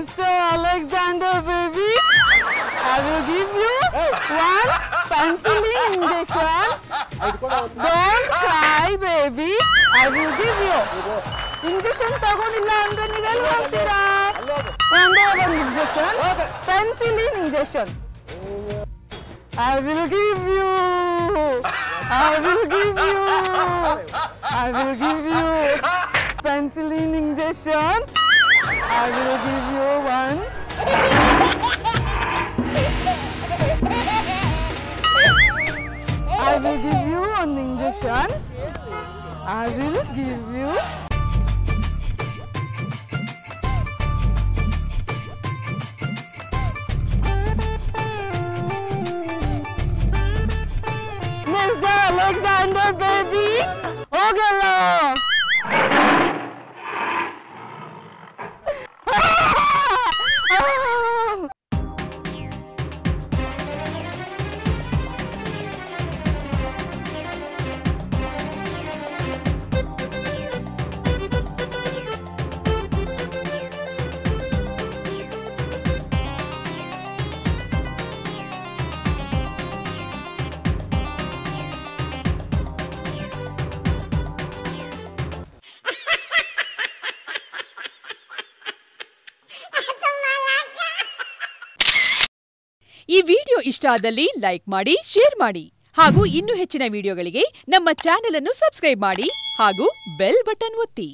Mr. Alexander, baby, I will give you one penicillin injection. Don't cry, baby. I will give you injection. Tagonilla andre nivelu hontira. Onde one injection, penicillin injection. I will give you. I will give you. I will give you penicillin injection. I will give you one. I will give you one injection. I will give you. Mr. Alexander, baby. Ogala. ಈ video ಇಷ್ಟ ಆದಲ್ಲಿ like ಮಾಡಿ, share ಮಾಡಿ ಹಾಗೂ ಇನ್ನೂ ಹೆಚ್ಚಿನ ವಿಡಿಯೋಗಳಿಗೆ ನಮ್ಮ channel ಅನ್ನು ಸಬ್ಸ್ಕ್ರೈಬ್ ಮಾಡಿ ಹಾಗೂ ಬೆಲ್ ಬಟನ್ ಒತ್ತಿ.